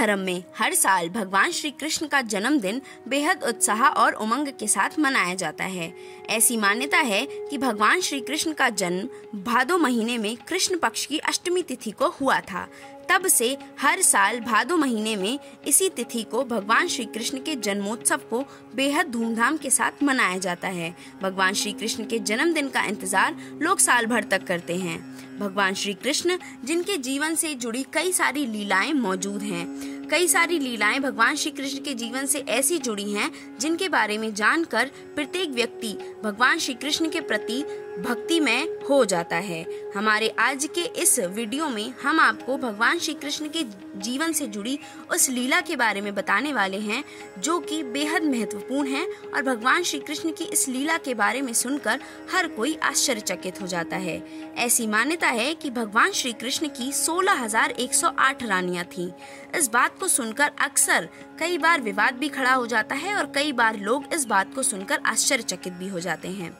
धर्म में हर साल भगवान श्री कृष्ण का जन्मदिन बेहद उत्साह और उमंग के साथ मनाया जाता है। ऐसी मान्यता है कि भगवान श्री कृष्ण का जन्म भादो महीने में कृष्ण पक्ष की अष्टमी तिथि को हुआ था। तब से हर साल भादो महीने में इसी तिथि को भगवान श्री कृष्ण के जन्मोत्सव को बेहद धूमधाम के साथ मनाया जाता है। भगवान श्री कृष्ण के जन्मदिन का इंतजार लोग साल भर तक करते हैं। भगवान श्री कृष्ण जिनके जीवन से जुड़ी कई सारी लीलाएं मौजूद हैं, कई सारी लीलाएं भगवान श्री कृष्ण के जीवन से ऐसी जुड़ी हैं जिनके बारे में जानकर प्रत्येक व्यक्ति भगवान श्री कृष्ण के प्रति भक्तिमय हो जाता है। हमारे आज के इस वीडियो में हम आपको भगवान श्री कृष्ण के जीवन से जुड़ी उस लीला के बारे में बताने वाले हैं जो कि बेहद महत्वपूर्ण है और भगवान श्री कृष्ण की इस लीला के बारे में सुनकर हर कोई आश्चर्यचकित हो जाता है। ऐसी मान्यता है कि भगवान श्री कृष्ण की 16,108 रानियां थीं। इस बात को सुनकर अक्सर कई बार विवाद भी खड़ा हो जाता है और कई बार लोग इस बात को सुनकर आश्चर्यचकित भी हो जाते हैं।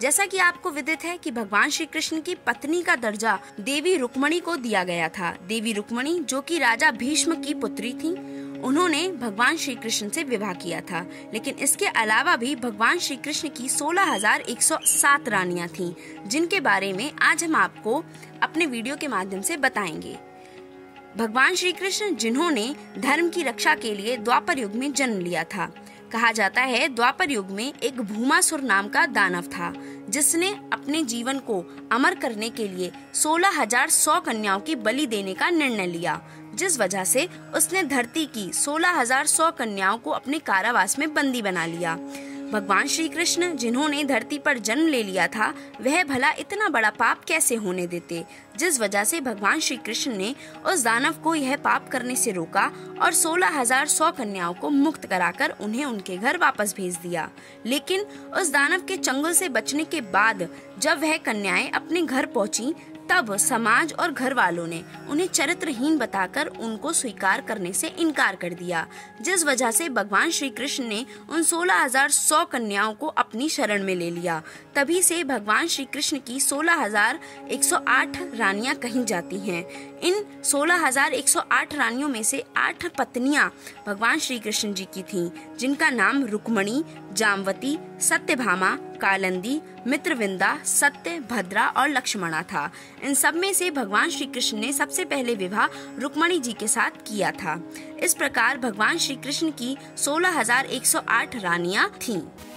जैसा कि आपको विदित है कि भगवान श्री कृष्ण की पत्नी का दर्जा देवी रुक्मिणी को दिया गया था। देवी रुक्मिणी जो कि राजा भीष्म की पुत्री थीं, उन्होंने भगवान श्री कृष्ण से विवाह किया था। लेकिन इसके अलावा भी भगवान श्री कृष्ण की 16,107 रानियां थीं, जिनके बारे में आज हम आपको अपने वीडियो के माध्यम से बताएंगे। भगवान श्री कृष्ण जिन्होंने धर्म की रक्षा के लिए द्वापर युग में जन्म लिया था। कहा जाता है द्वापर युग में एक भूमासुर नाम का दानव था जिसने अपने जीवन को अमर करने के लिए 16,100 कन्याओं की बलि देने का निर्णय लिया, जिस वजह से उसने धरती की 16,100 कन्याओं को अपने कारावास में बंदी बना लिया। भगवान श्री कृष्ण जिन्होंने धरती पर जन्म ले लिया था, वह भला इतना बड़ा पाप कैसे होने देते, जिस वजह से भगवान श्री कृष्ण ने उस दानव को यह पाप करने से रोका और 16,100 कन्याओं को मुक्त कराकर उन्हें उनके घर वापस भेज दिया। लेकिन उस दानव के चंगुल से बचने के बाद जब वह कन्याएं अपने घर पहुंची, तब समाज और घर वालों ने उन्हें चरित्रहीन बताकर उनको स्वीकार करने से इनकार कर दिया, जिस वजह से भगवान श्री कृष्ण ने उन 16,100 कन्याओं को अपनी शरण में ले लिया। तभी से भगवान श्री कृष्ण की 16,108 रानियां कही जाती हैं। इन 16,108 रानियों में से 8 पत्नियां भगवान श्री कृष्ण जी की थीं, जिनका नाम रुक्मिणी, जाम्बवती, सत्यभामा, कालंदी, मित्रविंदा, सत्यभद्रा और लक्ष्मणा था। इन सब में से भगवान श्री कृष्ण ने सबसे पहले विवाह रुक्मिणी जी के साथ किया था। इस प्रकार भगवान श्री कृष्ण की 16,108 रानियां थीं।